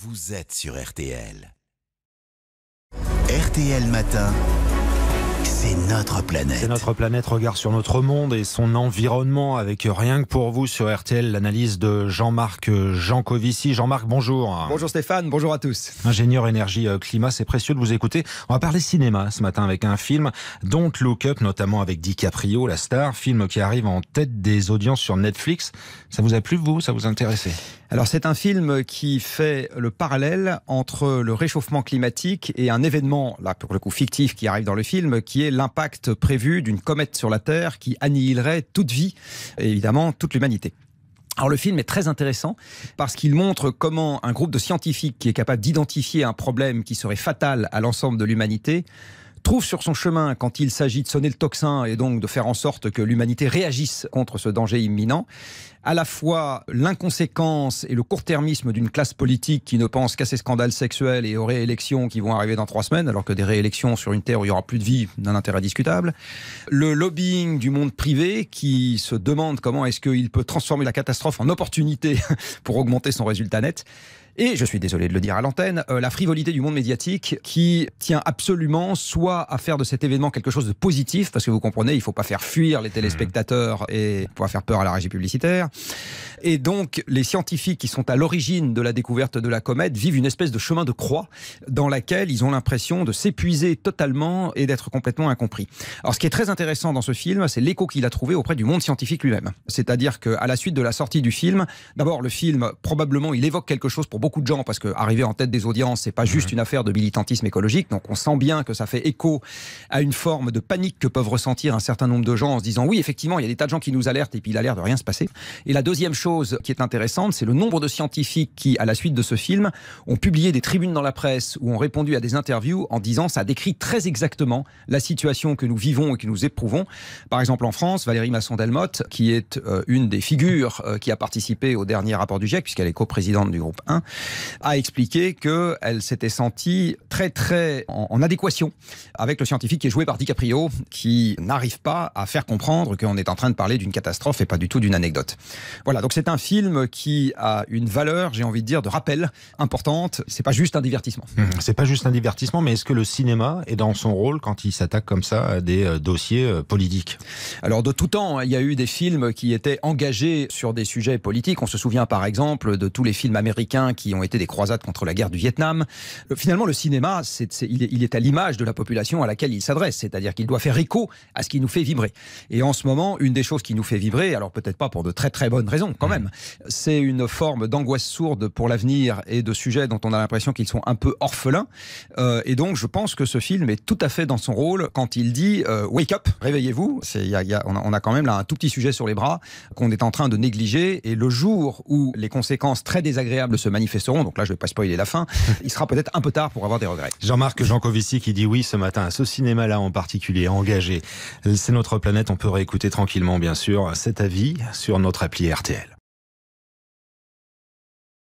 Vous êtes sur RTL. RTL Matin. C'est notre planète. C'est notre planète, regard sur notre monde et son environnement avec Rien que pour vous sur RTL, l'analyse de Jean-Marc Jancovici. Jean-Marc, bonjour. Bonjour Stéphane, bonjour à tous. Ingénieur énergie climat, c'est précieux de vous écouter. On va parler cinéma ce matin avec un film, Don't Look Up, notamment avec DiCaprio, la star, film qui arrive en tête des audiences sur Netflix. Ça vous a plu, vous? Ça vous intéressait? Alors c'est un film qui fait le parallèle entre le réchauffement climatique et un événement, là pour le coup fictif, qui arrive dans le film, qui est l'impact prévu d'une comète sur la Terre qui annihilerait toute vie et évidemment toute l'humanité. Alors le film est très intéressant parce qu'il montre comment un groupe de scientifiques qui est capable d'identifier un problème qui serait fatal à l'ensemble de l'humanité trouve sur son chemin, quand il s'agit de sonner le tocsin et donc de faire en sorte que l'humanité réagisse contre ce danger imminent, à la fois l'inconséquence et le court-termisme d'une classe politique qui ne pense qu'à ses scandales sexuels et aux réélections qui vont arriver dans 3 semaines, alors que des réélections sur une terre où il n'y aura plus de vie d'un intérêt discutable. Le lobbying du monde privé qui se demande comment est-ce qu'il peut transformer la catastrophe en opportunité pour augmenter son résultat net. Et, je suis désolé de le dire à l'antenne, la frivolité du monde médiatique qui tient absolument soit à faire de cet événement quelque chose de positif, parce que vous comprenez, il ne faut pas faire fuir les téléspectateurs et pas faire peur à la régie publicitaire. Et donc, les scientifiques qui sont à l'origine de la découverte de la comète vivent une espèce de chemin de croix dans laquelle ils ont l'impression de s'épuiser totalement et d'être complètement incompris. Alors, ce qui est très intéressant dans ce film, c'est l'écho qu'il a trouvé auprès du monde scientifique lui-même. C'est-à-dire qu'à la suite de la sortie du film, d'abord, le film, probablement, il évoque quelque chose pour beaucoup de gens, parce qu'arriver en tête des audiences, c'est pas juste une affaire de militantisme écologique, donc on sent bien que ça fait écho à une forme de panique que peuvent ressentir un certain nombre de gens en se disant oui, effectivement, il y a des tas de gens qui nous alertent et puis il a l'air de rien se passer. Et la deuxième chose qui est intéressante, c'est le nombre de scientifiques qui, à la suite de ce film, ont publié des tribunes dans la presse ou ont répondu à des interviews en disant ça décrit très exactement la situation que nous vivons et que nous éprouvons. Par exemple, en France, Valérie Masson-Delmotte, qui est une des figures qui a participé au dernier rapport du GIEC, puisqu'elle est coprésidente du groupe 1, a expliqué qu'elle s'était sentie très en adéquation avec le scientifique qui est joué par DiCaprio, qui n'arrive pas à faire comprendre qu'on est en train de parler d'une catastrophe et pas du tout d'une anecdote. Voilà, donc c'est un film qui a une valeur, j'ai envie de dire, de rappel importante. C'est pas juste un divertissement. C'est pas juste un divertissement, mais est-ce que le cinéma est dans son rôle quand il s'attaque comme ça à des dossiers politiques? Alors de tout temps, il y a eu des films qui étaient engagés sur des sujets politiques. On se souvient par exemple de tous les films américains qui ont été des croisades contre la guerre du Vietnam. Finalement, le cinéma, il est à l'image de la population à laquelle il s'adresse, c'est-à-dire qu'il doit faire écho à ce qui nous fait vibrer. Et en ce moment, une des choses qui nous fait vibrer, alors peut-être pas pour de très bonnes raisons quand même, c'est une forme d'angoisse sourde pour l'avenir et de sujets dont on a l'impression qu'ils sont un peu orphelins. Et donc, je pense que ce film est tout à fait dans son rôle quand il dit « Wake up, réveillez-vous ». On a quand même là un tout petit sujet sur les bras qu'on est en train de négliger. Et le jour où les conséquences très désagréables se manifesteront, donc là je ne vais pas spoiler la fin, il sera peut-être un peu tard pour avoir des regrets. Jean-Marc Jancovici qui dit oui ce matin à ce cinéma-là en particulier, engagé. C'est notre planète, on peut réécouter tranquillement bien sûr cet avis sur notre appli RTL.